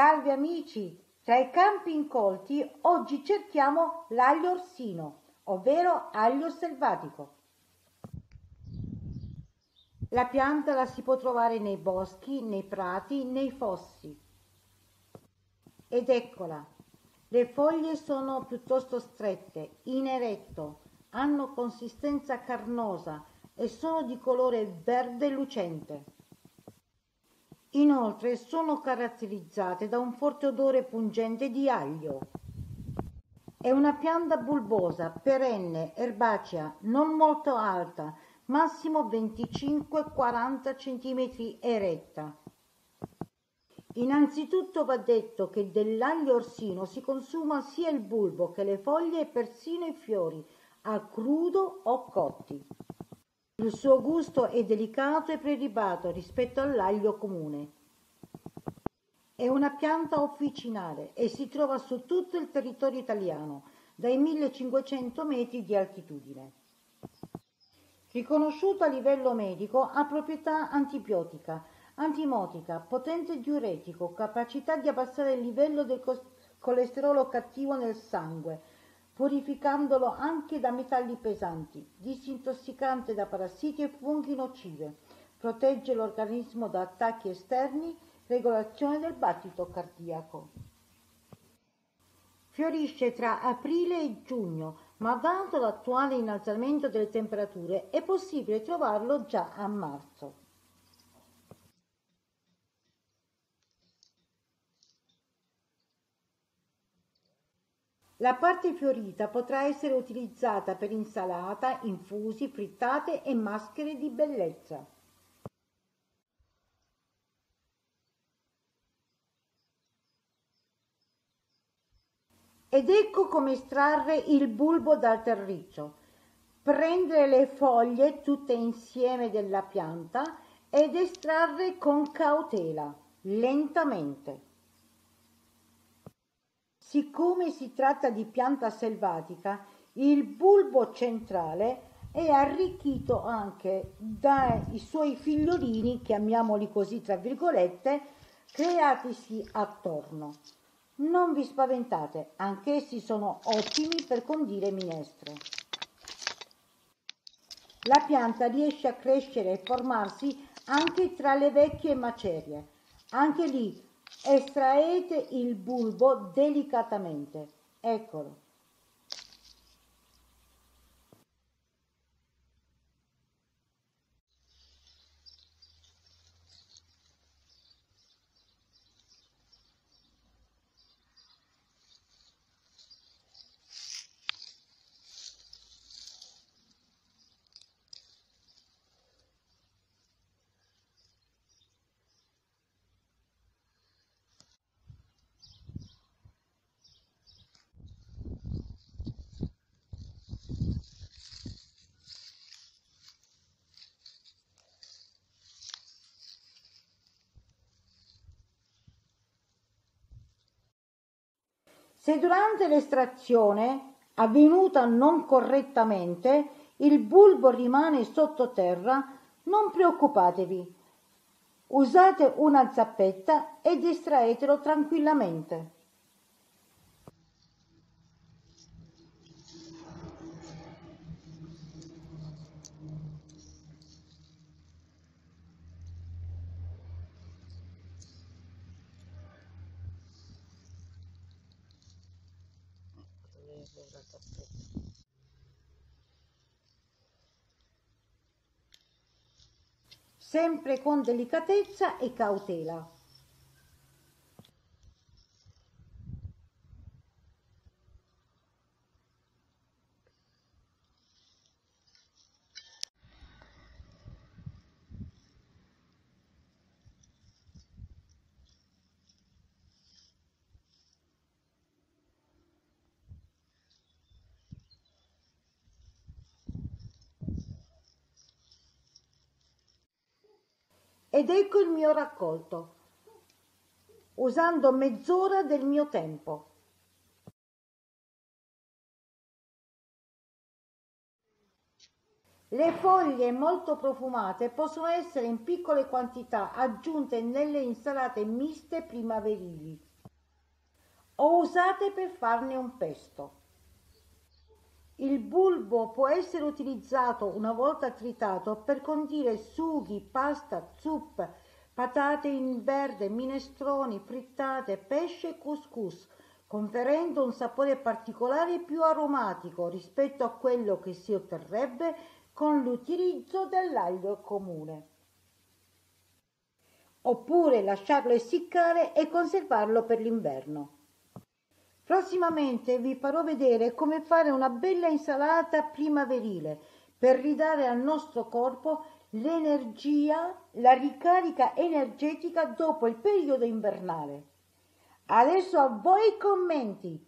Salve amici, tra i campi incolti oggi cerchiamo l'aglio orsino, ovvero aglio selvatico. La pianta la si può trovare nei boschi, nei prati, nei fossi. Ed eccola, le foglie sono piuttosto strette, in eretto, hanno consistenza carnosa e sono di colore verde lucente. Inoltre sono caratterizzate da un forte odore pungente di aglio. È una pianta bulbosa, perenne, erbacea, non molto alta, massimo 25-40 cm eretta. Innanzitutto va detto che dell'aglio orsino si consuma sia il bulbo che le foglie e persino i fiori, a crudo o cotti. Il suo gusto è delicato e prelibato rispetto all'aglio comune. È una pianta officinale e si trova su tutto il territorio italiano, dai 1500 metri di altitudine. Riconosciuto a livello medico, ha proprietà antibiotica, antimotica, potente diuretico, capacità di abbassare il livello del colesterolo cattivo nel sangue, purificandolo anche da metalli pesanti, disintossicante da parassiti e funghi nocive, protegge l'organismo da attacchi esterni, regolazione del battito cardiaco. Fiorisce tra aprile e giugno, ma dato l'attuale innalzamento delle temperature è possibile trovarlo già a marzo. La parte fiorita potrà essere utilizzata per insalata, infusi, frittate e maschere di bellezza. Ed ecco come estrarre il bulbo dal terriccio. Prendere le foglie tutte insieme della pianta ed estrarre con cautela, lentamente. Siccome si tratta di pianta selvatica, il bulbo centrale è arricchito anche dai suoi figliorini, chiamiamoli così tra virgolette, creatisi attorno. Non vi spaventate, anch'essi sono ottimi per condire minestre. La pianta riesce a crescere e formarsi anche tra le vecchie macerie. Anche lì estraete il bulbo delicatamente, eccolo. Se durante l'estrazione, avvenuta non correttamente, il bulbo rimane sottoterra, non preoccupatevi. Usate una zappetta ed estraetelo tranquillamente. Sempre con delicatezza e cautela. Ed ecco il mio raccolto, usando mezz'ora del mio tempo. Le foglie molto profumate possono essere in piccole quantità aggiunte nelle insalate miste primaverili. o usate per farne un pesto. Il bulbo può essere utilizzato una volta tritato per condire sughi, pasta, zuppe, patate in verde, minestroni, frittate, pesce e couscous, conferendo un sapore particolare più aromatico rispetto a quello che si otterrebbe con l'utilizzo dell'aglio comune. Oppure lasciarlo essiccare e conservarlo per l'inverno. Prossimamente vi farò vedere come fare una bella insalata primaverile per ridare al nostro corpo l'energia, la ricarica energetica dopo il periodo invernale. Adesso a voi i commenti!